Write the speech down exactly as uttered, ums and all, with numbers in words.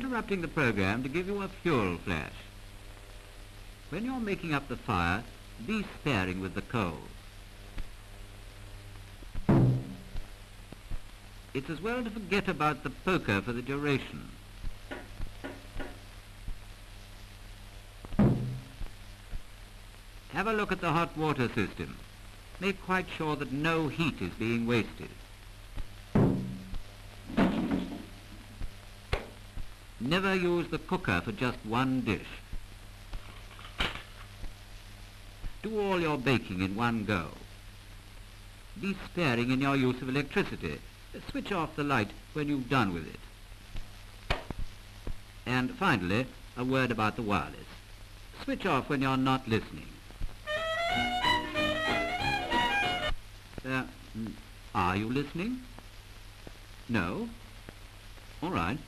interrupting the program to give you a fuel flash. When you're making up the fire, be sparing with the coal. It's as well to forget about the poker for the duration. Have a look at the hot water system. Make quite sure that no heat is being wasted. Never use the cooker for just one dish. Do all your baking in one go. Be sparing in your use of electricity. Switch off the light when you've done with it. And finally, a word about the wireless. Switch off when you're not listening. Uh, are you listening? No? All right.